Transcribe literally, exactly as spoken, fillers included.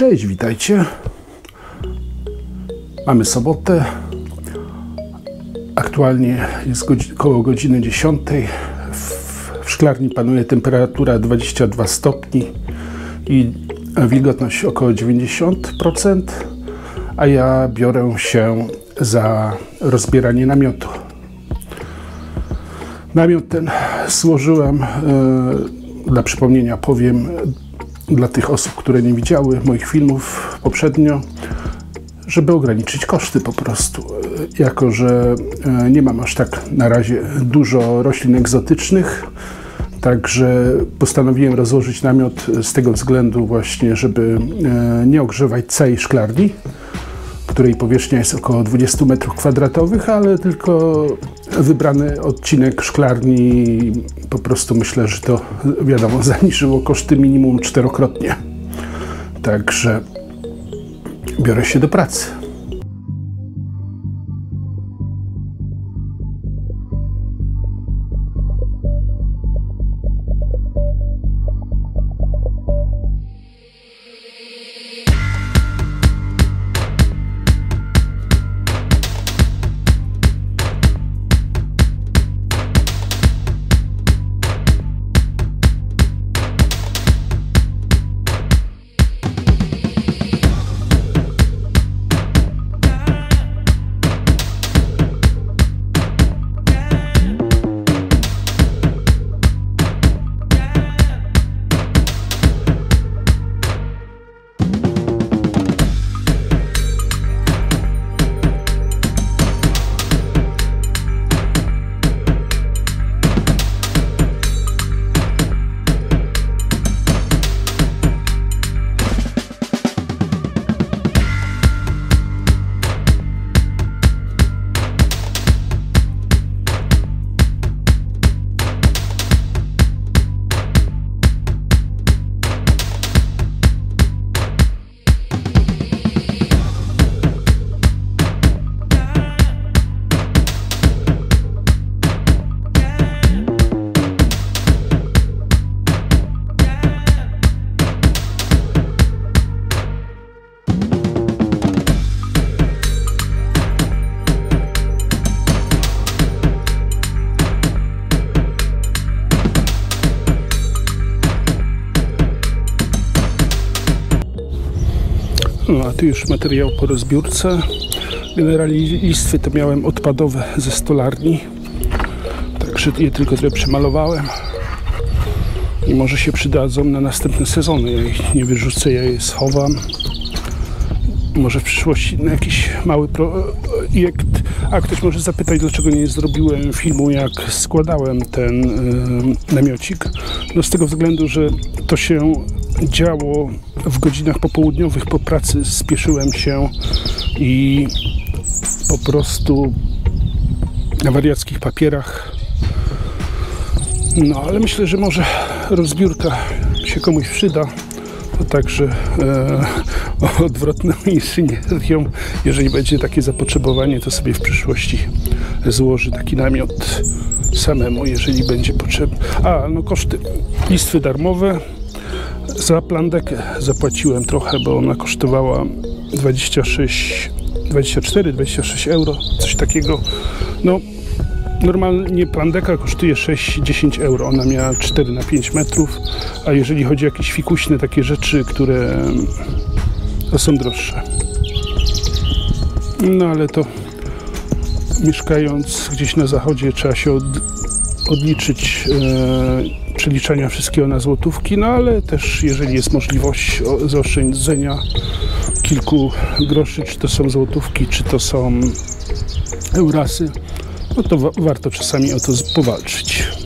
Cześć, witajcie. Mamy sobotę. Aktualnie jest godzin, koło godziny dziesiątej. W, w szklarni panuje temperatura dwadzieścia dwa stopni i wilgotność około dziewięćdziesiąt procent, a ja biorę się za rozbieranie namiotu. Namiot ten złożyłem, yy, dla przypomnienia powiem, dla tych osób, które nie widziały moich filmów poprzednio, żeby ograniczyć koszty po prostu. Jako że nie mam aż tak na razie dużo roślin egzotycznych, także postanowiłem rozłożyć namiot z tego względu właśnie, żeby nie ogrzewać całej szklarni, której powierzchnia jest około dwadzieścia metrów kwadratowych, ale tylko wybrany odcinek szklarni, po prostu myślę, że to wiadomo, zaniżyło koszty minimum czterokrotnie. Także biorę się do pracy. No a tu już materiał po rozbiórce. Generalnie listwy to miałem odpadowe ze stolarni, także je tylko trochę przemalowałem i może się przydadzą na następne sezony. Ja ich nie wyrzucę, ja je schowam. Może w przyszłości na jakiś mały projekt. A ktoś może zapytać, dlaczego nie zrobiłem filmu, jak składałem ten yy, namiocik. No z tego względu, że to się działo w godzinach popołudniowych, po pracy spieszyłem się i po prostu na wariackich papierach. No ale myślę, że może rozbiórka się komuś przyda, a także e, odwrotną inżynierią, jeżeli będzie takie zapotrzebowanie, to sobie w przyszłości złoży taki namiot samemu, jeżeli będzie potrzebny. A no koszty, listwy darmowe. Za plandekę zapłaciłem trochę, bo ona kosztowała dwadzieścia sześć, dwadzieścia cztery, dwadzieścia sześć euro, coś takiego. No, normalnie plandeka kosztuje sześć do dziesięciu euro, ona miała cztery na pięć metrów, a jeżeli chodzi o jakieś fikuśne takie rzeczy, które to są droższe. No ale to mieszkając gdzieś na zachodzie trzeba się od, odliczyć e, przeliczania wszystkiego na złotówki, no ale też jeżeli jest możliwość zaoszczędzenia kilku groszy, czy to są złotówki, czy to są eurasy, no to wa- warto czasami o to powalczyć.